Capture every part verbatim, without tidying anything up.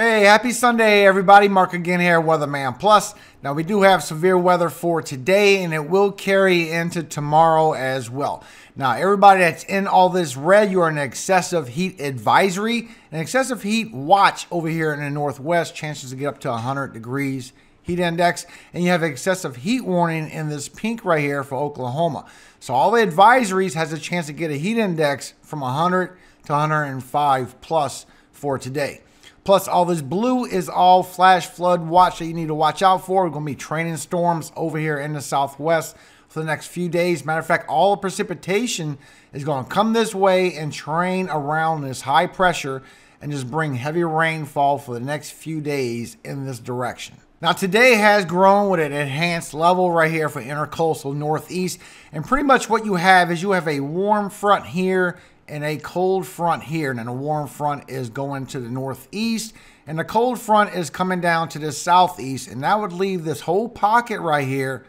Hey, happy Sunday, everybody. Mark again here, Weatherman Plus. Now, we do have severe weather for today, and it will carry into tomorrow as well. Now, everybody that's in all this red, you are in an excessive heat advisory, an excessive heat watch over here in the Northwest, chances to get up to one hundred degrees heat index, and you have excessive heat warning in this pink right here for Oklahoma. So all the advisories has a chance to get a heat index from one hundred to one hundred five plus for today. Plus, all this blue is all flash flood watch that you need to watch out for. We're going to be training storms over here in the Southwest for the next few days. Matter of fact, all the precipitation is going to come this way and train around this high pressure and just bring heavy rainfall for the next few days in this direction. Now, today has grown with an enhanced level right here for intercoastal Northeast. And pretty much what you have is you have a warm front here and a cold front here. And then a warm front is going to the northeast, and the cold front is coming down to the southeast. And that would leave this whole pocket right here.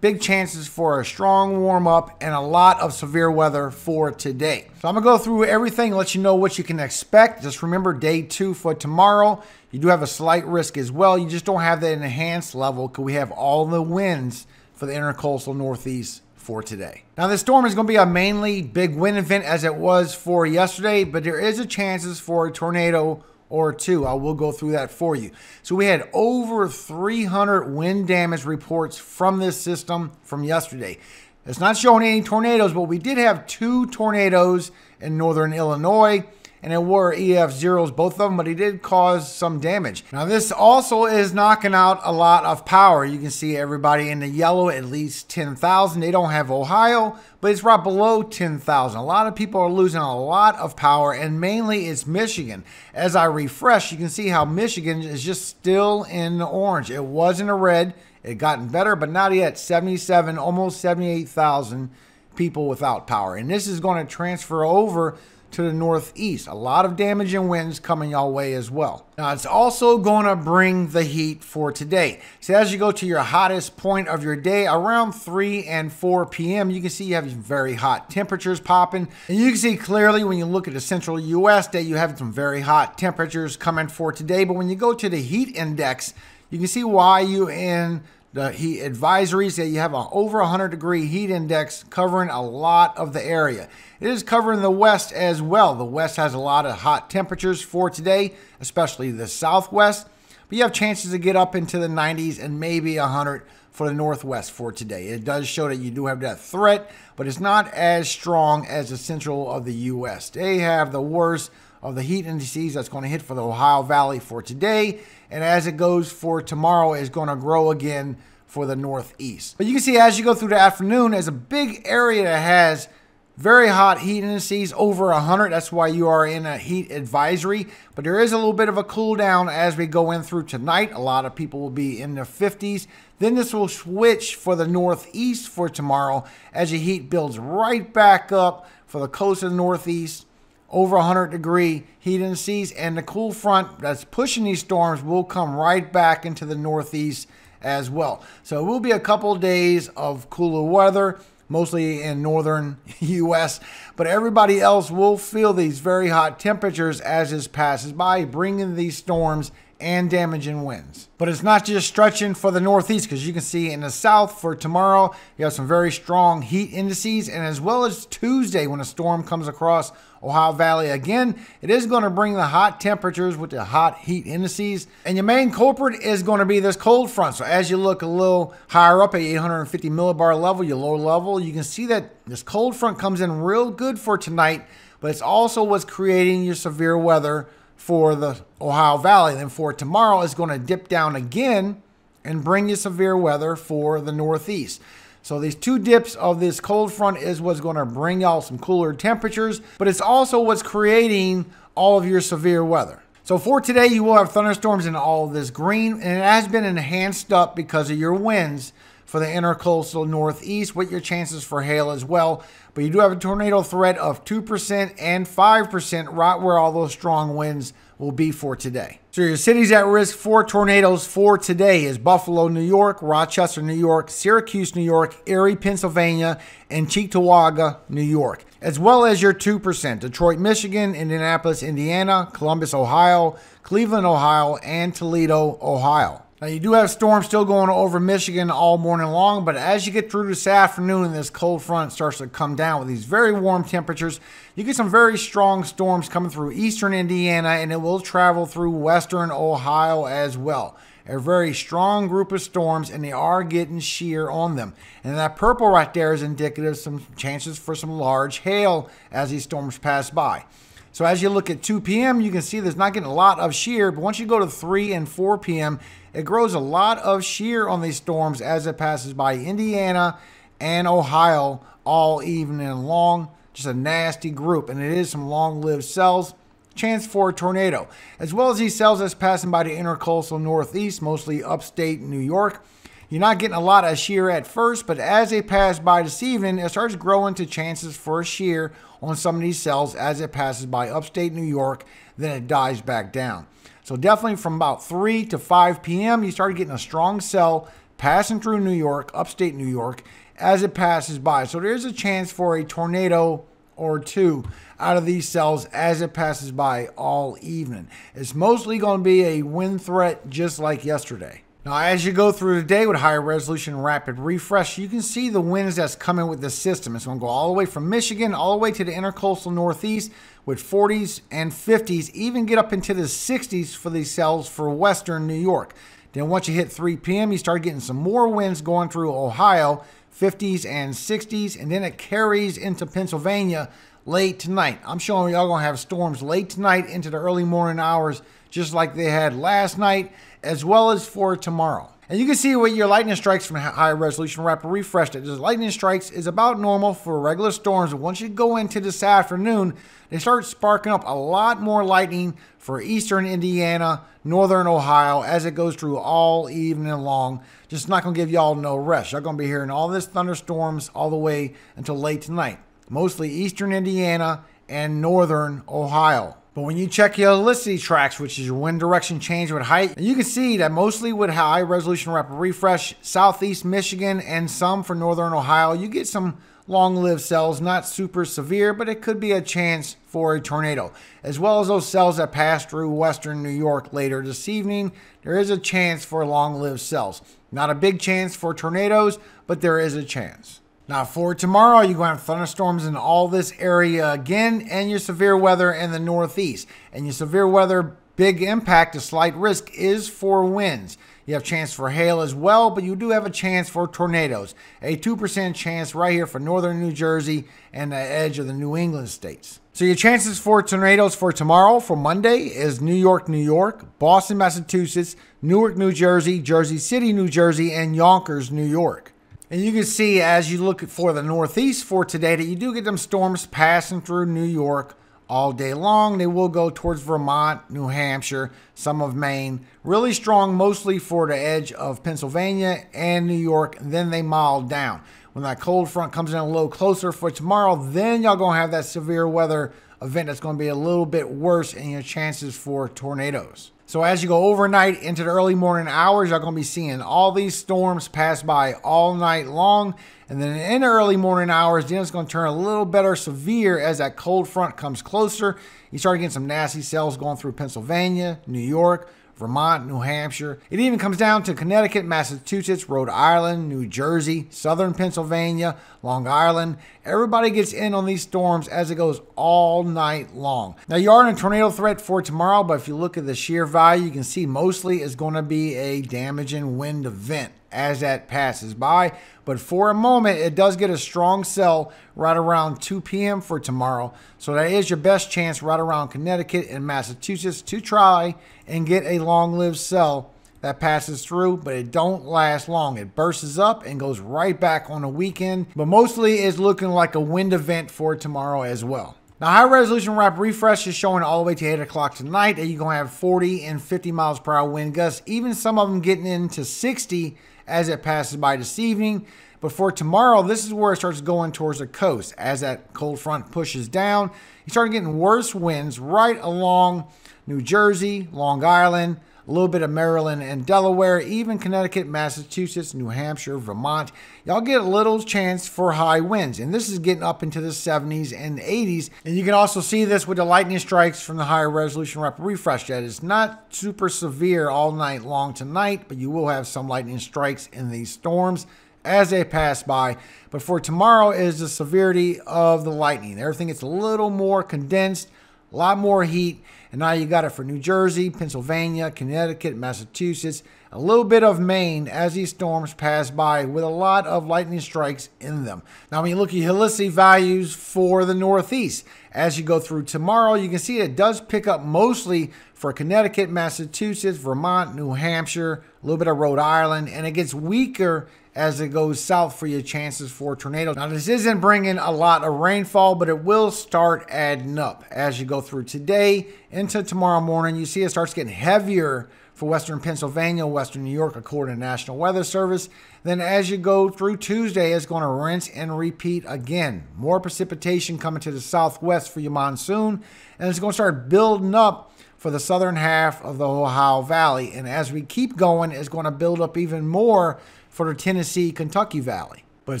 Big chances for a strong warm up and a lot of severe weather for today. So I'm gonna go through everything and let you know what you can expect. Just remember day two for tomorrow. You do have a slight risk as well. You just don't have that enhanced level because we have all the winds for the intercoastal Northeast for today. Now, this storm is going to be a mainly big wind event as it was for yesterday, but there is a chances for a tornado or two. I will go through that for you. So we had over three hundred wind damage reports from this system from yesterday. It's not showing any tornadoes, but we did have two tornadoes in northern Illinois, and it were E F zeros, both of them, but it did cause some damage. Now, this also is knocking out a lot of power. You can see everybody in the yellow, at least ten thousand. They don't have Ohio, but it's right below ten thousand. A lot of people are losing a lot of power, and mainly it's Michigan. As I refresh, you can see how Michigan is just still in the orange. It was in the red. It gotten better, but not yet. seventy-seven, almost seventy-eight thousand people without power. And this is going to transfer over to the northeast. A lot of damage and winds coming your way as well. Now, it's also going to bring the heat for today. So as you go to your hottest point of your day around three and four P M, you can see you have very hot temperatures popping. And you can see clearly when you look at the central U S that you have some very hot temperatures coming for today. But when you go to the heat index, you can see why you in the heat advisories that you have an over one hundred degree heat index covering a lot of the area. It is covering the West as well. The West has a lot of hot temperatures for today, especially the Southwest. But you have chances to get up into the nineties and maybe one hundred for the Northwest for today. It does show that you do have that threat, but it's not as strong as the central of the U S. They have the worst of the heat indices that's going to hit for the Ohio Valley for today. And as it goes for tomorrow, it's going to grow again for the Northeast. But you can see as you go through the afternoon, there's a big area that has very hot heat indices over one hundred. That's why you are in a heat advisory. But there is a little bit of a cool down as we go in through tonight. A lot of people will be in their fifties. Then this will switch for the Northeast for tomorrow as the heat builds right back up for the coast of the Northeast. Over one hundred degree heat indices, and the cool front that's pushing these storms will come right back into the Northeast as well. So it will be a couple days of cooler weather, mostly in northern U S, but everybody else will feel these very hot temperatures as this passes by, bringing these storms and damaging winds. But it's not just stretching for the Northeast, because you can see in the South for tomorrow, you have some very strong heat indices, and as well as Tuesday when a storm comes across Ohio Valley again, it is going to bring the hot temperatures with the hot heat indices, and your main culprit is going to be this cold front. So as you look a little higher up at eight hundred fifty millibar level, your low level, you can see that this cold front comes in real good for tonight, but it's also what's creating your severe weather for the Ohio Valley. Then for tomorrow, it's going to dip down again and bring you severe weather for the Northeast. So these two dips of this cold front is what's going to bring y'all some cooler temperatures, but it's also what's creating all of your severe weather. So for today, you will have thunderstorms in all of this green, and it has been enhanced up because of your winds for the intercoastal Northeast with your chances for hail as well. But you do have a tornado threat of two percent and five percent right where all those strong winds will be for today. So your cities at risk for tornadoes for today is Buffalo, New York, Rochester, New York, Syracuse, New York, Erie, Pennsylvania, and Cheektowaga, New York. as well as your two percent, Detroit, Michigan, Indianapolis, Indiana, Columbus, Ohio, Cleveland, Ohio, and Toledo, Ohio. Now, you do have storms still going over Michigan all morning long, but as you get through this afternoon and this cold front starts to come down with these very warm temperatures, you get some very strong storms coming through eastern Indiana, and it will travel through western Ohio as well. A very strong group of storms, and they are getting sheer on them. And that purple right there is indicative of some chances for some large hail as these storms pass by. So as you look at two P M, you can see there's not getting a lot of shear, but once you go to three and four P M, it grows a lot of shear on these storms as it passes by Indiana and Ohio all evening long. Just a nasty group, and it is some long-lived cells. Chance for a tornado, as well as these cells that's passing by the intercoastal northeast, mostly upstate New York. You're not getting a lot of shear at first, but as they pass by this evening, it starts growing to chances for shear on some of these cells as it passes by upstate New York, then it dies back down. So definitely from about three to five P M, you start getting a strong cell passing through New York, upstate New York, as it passes by. So there's a chance for a tornado or two out of these cells as it passes by all evening. It's mostly going to be a wind threat just like yesterday. Now, as you go through today with higher resolution rapid refresh, you can see the winds that's coming with the system. It's going to go all the way from Michigan all the way to the intercoastal northeast with forties and fifties, even get up into the sixties for these cells for western New York. Then once you hit three P M, you start getting some more winds going through Ohio, fifties and sixties, and then it carries into Pennsylvania late tonight. I'm showing y'all going to have storms late tonight into the early morning hours, just like they had last night, as well as for tomorrow. And you can see what your lightning strikes from high resolution rapid refresh, that just lightning strikes is about normal for regular storms. Once you go into this afternoon, they start sparking up a lot more lightning for eastern Indiana, northern Ohio, as it goes through all evening long. Just not going to give y'all no rest. Y'all going to be hearing all this thunderstorms all the way until late tonight, mostly eastern Indiana and northern Ohio. But when you check your helicity tracks, which is your wind direction change with height, you can see that mostly with high resolution rapid refresh, southeast Michigan and some for northern Ohio, you get some long-lived cells, not super severe, but it could be a chance for a tornado. As well as those cells that pass through western New York later this evening, there is a chance for long-lived cells. Not a big chance for tornadoes, but there is a chance. Now for tomorrow, you're going to have thunderstorms in all this area again, and your severe weather in the northeast. And your severe weather, big impact to slight risk is for winds. You have chance for hail as well, but you do have a chance for tornadoes. A two percent chance right here for northern New Jersey and the edge of the New England states. So your chances for tornadoes for tomorrow, for Monday, is New York, New York, Boston, Massachusetts, Newark, New Jersey, Jersey City, New Jersey, and Yonkers, New York. And you can see as you look for the northeast for today that you do get them storms passing through New York all day long. They will go towards Vermont, New Hampshire, some of Maine. Really strong mostly for the edge of Pennsylvania and New York. And then they mild down. When that cold front comes in a little closer for tomorrow, then y'all going to have that severe weather event that's going to be a little bit worse in your chances for tornadoes. So as you go overnight into the early morning hours, you're going to be seeing all these storms pass by all night long. And then in the early morning hours, then it's going to turn a little better severe as that cold front comes closer. You start getting some nasty cells going through Pennsylvania, New York, Vermont, New Hampshire. It even comes down to Connecticut, Massachusetts, Rhode Island, New Jersey, southern Pennsylvania, Long Island. Everybody gets in on these storms as it goes all night long. Now, you are in a tornado threat for tomorrow, but if you look at the shear value, you can see mostly it's going to be a damaging wind event as that passes by. But for a moment, it does get a strong cell right around two P M for tomorrow. So that is your best chance right around Connecticut and Massachusetts to try and get a long-lived cell that passes through, but it don't last long. It bursts up and goes right back on the weekend. But mostly it's looking like a wind event for tomorrow as well. Now, high resolution rapid refresh is showing all the way to eight o'clock tonight that you're going to have forty and fifty miles per hour wind gusts, even some of them getting into sixty as it passes by this evening. But for tomorrow, this is where it starts going towards the coast. As that cold front pushes down, you start getting worse winds right along New Jersey, Long Island, a little bit of Maryland and Delaware, even Connecticut, Massachusetts, New Hampshire, Vermont. Y'all get a little chance for high winds, and this is getting up into the seventies and eighties. And you can also see this with the lightning strikes from the higher resolution rapid refresh jet. It's not super severe all night long tonight, but you will have some lightning strikes in these storms as they pass by. But for tomorrow is the severity of the lightning. Everything gets a little more condensed, a lot more heat, and now you got it for New Jersey, Pennsylvania, Connecticut, Massachusetts, a little bit of Maine as these storms pass by with a lot of lightning strikes in them. Now when you look at Helissi values for the Northeast, as you go through tomorrow, you can see it does pick up mostly for Connecticut, Massachusetts, Vermont, New Hampshire, a little bit of Rhode Island, and it gets weaker as it goes south for your chances for tornadoes. Now this isn't bringing a lot of rainfall, but it will start adding up as you go through today into tomorrow morning. You see it starts getting heavier for western Pennsylvania, western New York, according to National Weather Service. Then as you go through Tuesday, it's going to rinse and repeat again. More precipitation coming to the southwest for your monsoon, and it's going to start building up for the southern half of the Ohio Valley. And as we keep going, it's going to build up even more for the Tennessee, Kentucky Valley. But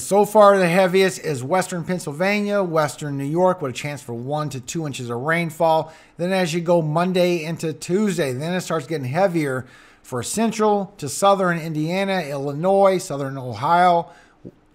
so far the heaviest is western Pennsylvania, western New York, with a chance for one to two inches of rainfall. Then as you go Monday into Tuesday, then it starts getting heavier for central to southern Indiana, Illinois, southern Ohio,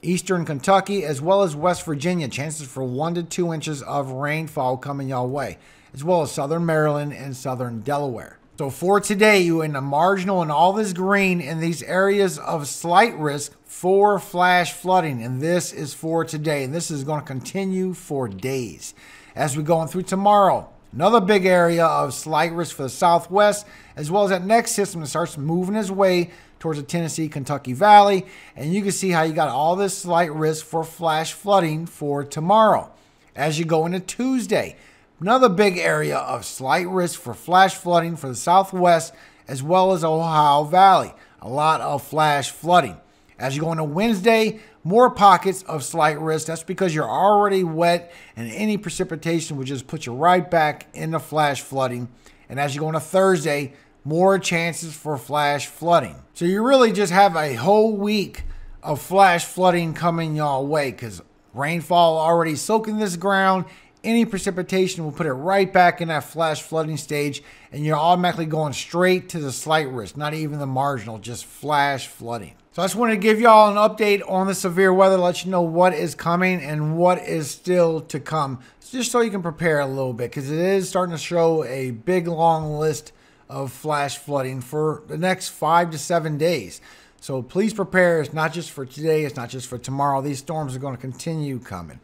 eastern Kentucky, as well as West Virginia. Chances for one to two inches of rainfall coming y'all way, as well as southern Maryland and southern Delaware. So for today, you in the marginal and all this green in these areas of slight risk for flash flooding. And this is for today. And this is going to continue for days. As we go on through tomorrow, another big area of slight risk for the southwest, as well as that next system that starts moving its way towards the Tennessee, Kentucky Valley. And you can see how you got all this slight risk for flash flooding for tomorrow. As you go into Tuesday, another big area of slight risk for flash flooding for the southwest, as well as Ohio Valley. A lot of flash flooding. As you go into Wednesday, more pockets of slight risk. That's because you're already wet, and any precipitation would just put you right back into flash flooding. And as you go into Thursday, more chances for flash flooding. So you really just have a whole week of flash flooding coming y'all way, because rainfall already soaking this ground. Any precipitation will put it right back in that flash flooding stage, and you're automatically going straight to the slight risk, not even the marginal, just flash flooding. So I just wanted to give y'all an update on the severe weather, let you know what is coming and what is still to come, just so you can prepare a little bit, because it is starting to show a big long list of flash flooding for the next five to seven days. So please prepare. It's not just for today. It's not just for tomorrow. These storms are going to continue coming.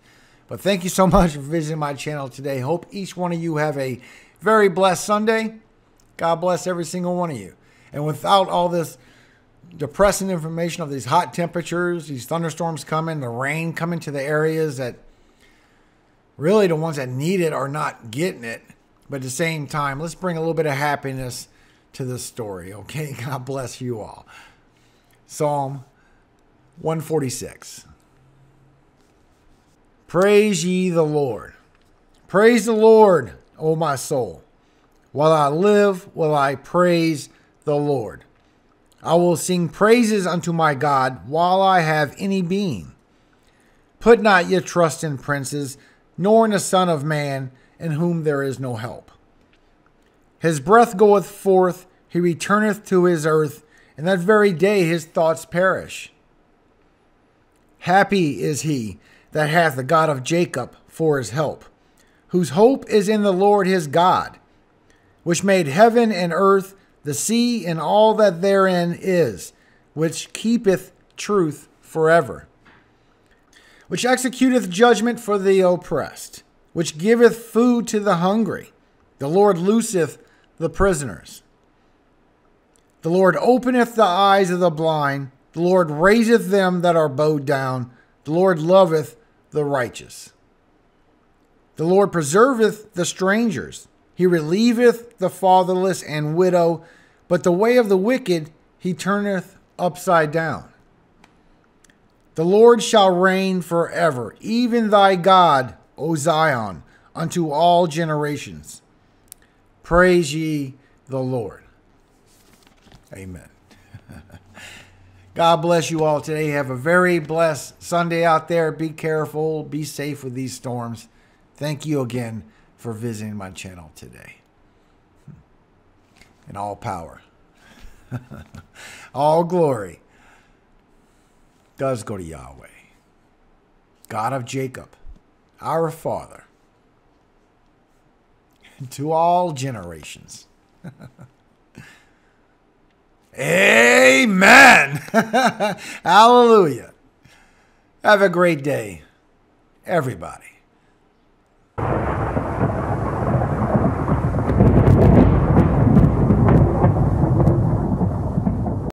But thank you so much for visiting my channel today. Hope each one of you have a very blessed Sunday. God bless every single one of you. And without all this depressing information of these hot temperatures, these thunderstorms coming, the rain coming to the areas that really the ones that need it are not getting it. But at the same time, let's bring a little bit of happiness to this story, okay? God bless you all. Psalm one forty-six. Praise ye the Lord. Praise the Lord, O my soul. While I live, will I praise the Lord. I will sing praises unto my God while I have any being. Put not your trust in princes, nor in the Son of Man, in whom there is no help. His breath goeth forth, he returneth to his earth, and that very day his thoughts perish. Happy is he that hath the God of Jacob for his help, whose hope is in the Lord his God, which made heaven and earth, the sea, and all that therein is, which keepeth truth forever, which executeth judgment for the oppressed, which giveth food to the hungry. The Lord looseth the prisoners. The Lord openeth the eyes of the blind. The Lord raiseth them that are bowed down. The Lord loveth the righteous. The Lord preserveth the strangers. He relieveth the fatherless and widow, but the way of the wicked he turneth upside down. The Lord shall reign forever, even thy God, O Zion, unto all generations. Praise ye the Lord. Amen. God bless you all today. Have a very blessed Sunday out there. Be careful. Be safe with these storms. Thank you again for visiting my channel today. And all power, all glory does go to Yahweh, God of Jacob, our Father, to all generations. Amen. Hallelujah. Have a great day, everybody.